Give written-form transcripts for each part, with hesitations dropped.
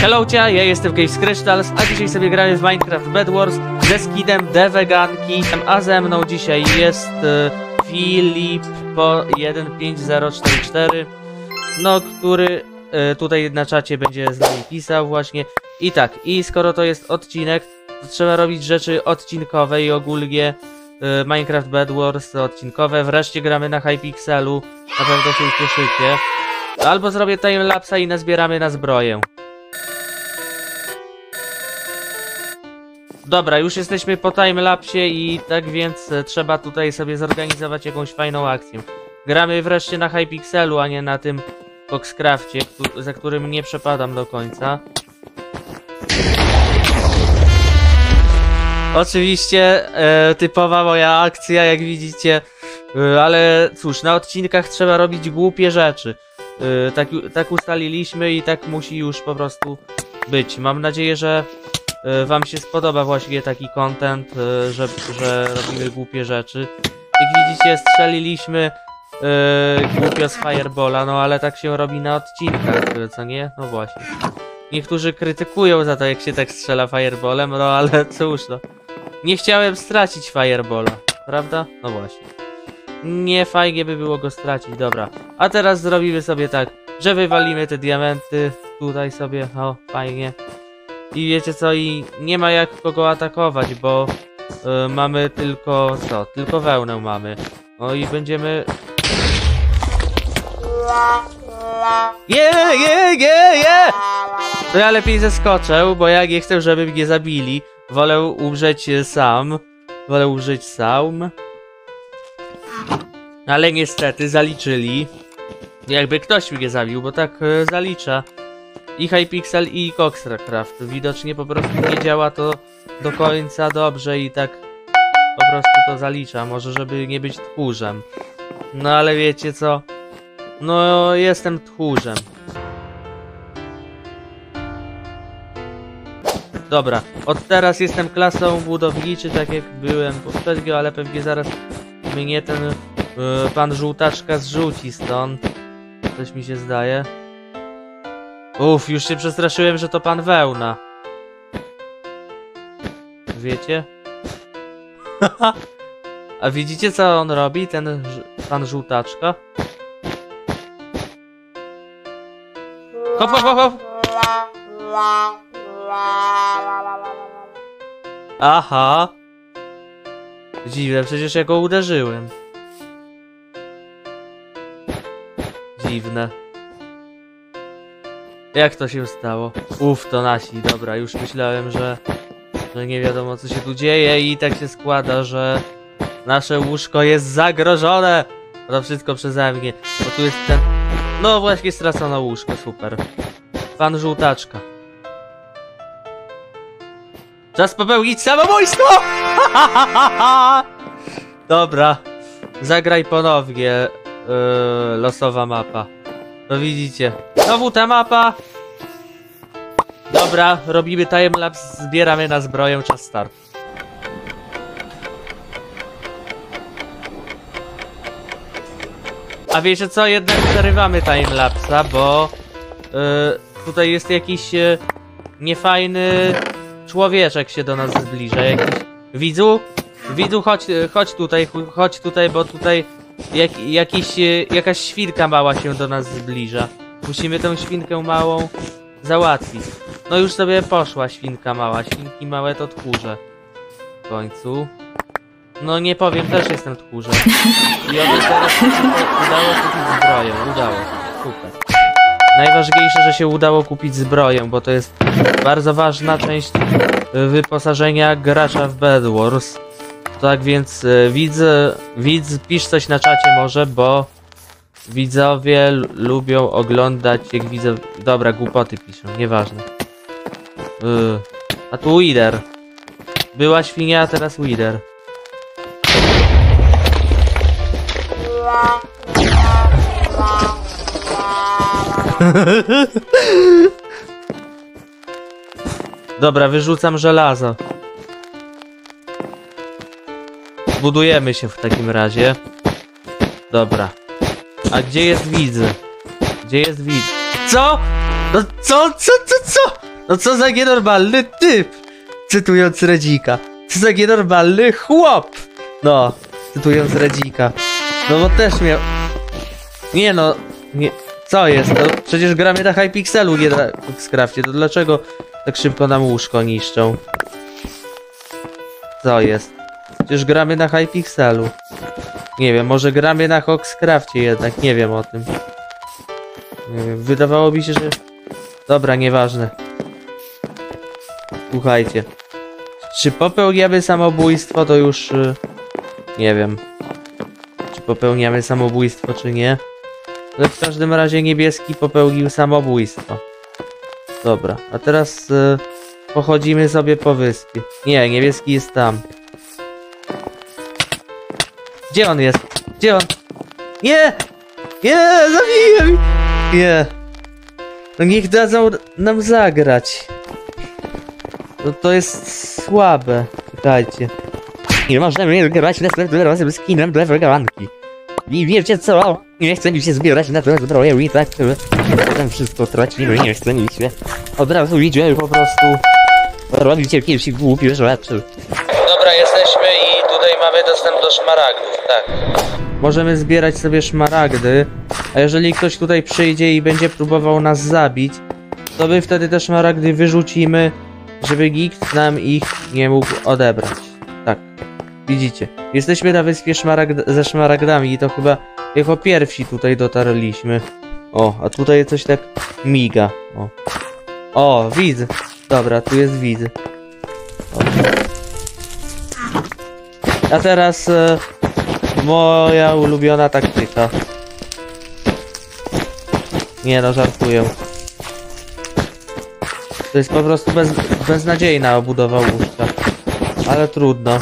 Hellocia, ja jestem Caves Crystals, a dzisiaj sobie gramy w Minecraft Bedwars ze skinem TheWeganki, a ze mną dzisiaj jest Filip po 15044, no, który tutaj na czacie będzie z nami pisał właśnie. I tak, i skoro to jest odcinek, to trzeba robić rzeczy odcinkowe i ogólnie Minecraft Bedwars odcinkowe. Wreszcie gramy na Hypixelu, na pewno się cieszycie. Albo zrobię timelapsa i nazbieramy na zbroję. Dobra, już jesteśmy po timelapsie i tak więc trzeba tutaj sobie zorganizować jakąś fajną akcję. Gramy wreszcie na Hypixelu, a nie na tym boxcraftcie, za którym nie przepadam do końca. Oczywiście typowa moja akcja, jak widzicie, ale cóż, na odcinkach trzeba robić głupie rzeczy. Tak ustaliliśmy i tak musi już po prostu być. Mam nadzieję, że wam się spodoba właśnie taki content, że robimy głupie rzeczy. Jak widzicie, strzeliliśmy głupio z Firebola, no ale tak się robi na odcinkach, co nie? No właśnie. Niektórzy krytykują za to, jak się tak strzela Fireballem, no ale cóż, no. Nie chciałem stracić Fireballa, prawda? No właśnie. Nie fajnie by było go stracić, dobra. A teraz zrobimy sobie tak, że wywalimy te diamenty tutaj sobie, o, fajnie. I wiecie co, i nie ma jak kogo atakować, bo mamy tylko co? Tylko wełnę mamy. No i będziemy... Yeah! To ja lepiej zeskoczę, bo ja nie chcę, żeby mnie zabili. Wolę umrzeć sam. Wolę umrzeć sam. Ale niestety zaliczyli. Jakby ktoś mnie zabił, bo tak zalicza. I Hypixel, i Coxra Craft. Widocznie po prostu nie działa to do końca dobrze i tak po prostu to zalicza. Może żeby nie być tchórzem. No ale wiecie co? No jestem tchórzem. Dobra, od teraz jestem klasą budowniczy, tak jak byłem poprzednio, ale pewnie zaraz mnie ten pan żółtaczka zrzuci stąd. Coś mi się zdaje. Uff, już się przestraszyłem, że to pan wełna. Wiecie? A widzicie co on robi, ten pan żółtaczka? Hop, hop, hop, hop. Aha. Dziwne, przecież ja go uderzyłem. Dziwne. Jak to się stało? Uff, to nasi, dobra, już myślałem, że nie wiadomo co się tu dzieje i tak się składa, że nasze łóżko jest zagrożone. To wszystko przeze mnie, bo tu jest ten... No właśnie stracono łóżko, super. Pan żółtaczka. Czas popełnić samobójstwo! Dobra. Zagraj ponownie. Losowa mapa. No widzicie. Znowu ta mapa. Dobra, robimy timelapse, zbieramy na zbroję, czas start. A wiecie co? Jednak przerywamy timelapsa, bo tutaj jest jakiś niefajny człowieczek się do nas zbliża. Jakiś... Widzu, chodź tutaj, bo tutaj jakaś świnka mała się do nas zbliża. Musimy tą świnkę małą załatwić. No już sobie poszła świnka mała. Świnki małe to tchórze. W końcu. No nie powiem, też jestem tchórzem. I on teraz udało kupić zbroję. Udało. Super. Najważniejsze, że się udało kupić zbroję, bo to jest bardzo ważna część wyposażenia gracza w Bedwars. Tak więc widz, pisz coś na czacie może, bo widzowie lubią oglądać, jak widzę... Dobra, głupoty piszą, nieważne. A tu Wither. Była świnia, a teraz Wither. Dobra, wyrzucam żelazo. Budujemy się w takim razie. Dobra. A gdzie jest widz? Gdzie jest widz? Co? No co? No co za nienormalny typ! Cytując Rydzika. Co za nienormalny chłop! No, cytując Rydzika. No bo też miał... Nie no... Nie... Co jest? No, przecież gramy na Hypixelu, nie na Boxcraftcie. To dlaczego tak szybko nam łóżko niszczą? Co jest? Przecież gramy na Hypixelu. Nie wiem, może gramy na Boxcraftcie jednak, nie wiem o tym. Nie wiem, wydawało mi się, że... Dobra, nieważne. Słuchajcie. Czy popełniamy samobójstwo, to już... Nie wiem. Czy popełniamy samobójstwo, czy nie? Ale w każdym razie niebieski popełnił samobójstwo. Dobra, a teraz... pochodzimy sobie po wyspie. Nie, niebieski jest tam. Gdzie on jest? Gdzie on? Nie! Nie! Zabiję mi! Nie! No niech dadzą nam zagrać. No to jest słabe. Czekajcie. Nie można mnie grać na sklep razem z kinem dla TheWeganki. I wiecie co? Nie chcę mi się zbierać na to, że i tak potem wszystko tracimy. Nie chcę mi się. Od razu idziemy po prostu. Robicie pierwsi głupie rzeczy. Dobra, jesteśmy i tutaj mamy dostęp do szmaragdów, tak. Możemy zbierać sobie szmaragdy, a jeżeli ktoś tutaj przyjdzie i będzie próbował nas zabić, to my wtedy te szmaragdy wyrzucimy, żeby nikt nam ich nie mógł odebrać. Tak, widzicie. Jesteśmy na wyspie ze szmaragdami i to chyba jako pierwsi tutaj dotarliśmy. O, a tutaj coś tak miga. O, o widz. Dobra, tu jest widz. A teraz moja ulubiona taktyka. Nie no, żartuję. To jest po prostu beznadziejna obudowa łóżka. Ale trudno.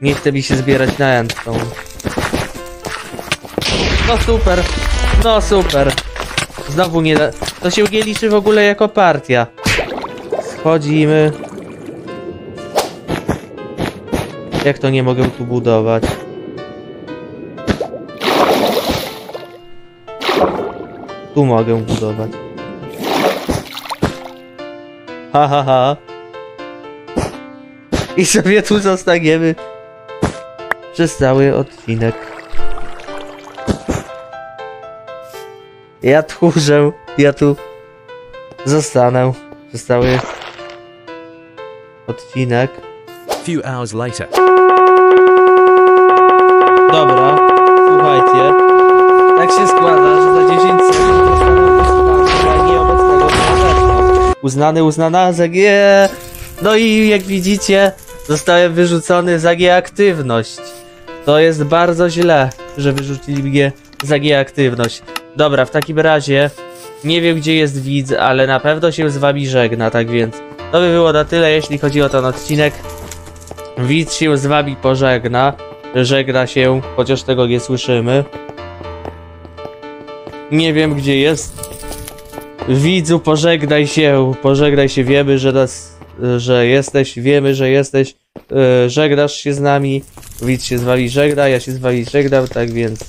Nie chcę mi się zbierać na endstone. No super. No super. Znowu nie da... To się nie liczy w ogóle jako partia. Schodzimy. Jak to nie mogę tu budować? Tu mogę budować. Ha, ha, ha. I sobie tu zostaniemy przez cały odcinek. Ja tchórzę, ja tu zostanę przez cały odcinek. Few hours later. Dobra, słuchajcie. Tak się składa, że za 10 sekund uznana za G. No i jak widzicie, zostałem wyrzucony za G aktywność. To jest bardzo źle, że wyrzucili mnie za G aktywność. Dobra, w takim razie nie wiem, gdzie jest widz, ale na pewno się z wami żegna, tak więc to by było na tyle, jeśli chodzi o ten odcinek. Widz się z wami pożegna. Żegna się, chociaż tego nie słyszymy. Nie wiem, gdzie jest. Widzu, pożegnaj się. Pożegnaj się, wiemy, że nas... Że jesteś, wiemy, że jesteś. Żegnasz się z nami. Widz się z wami żegna, ja się z wami żegnam, tak więc...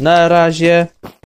Na razie.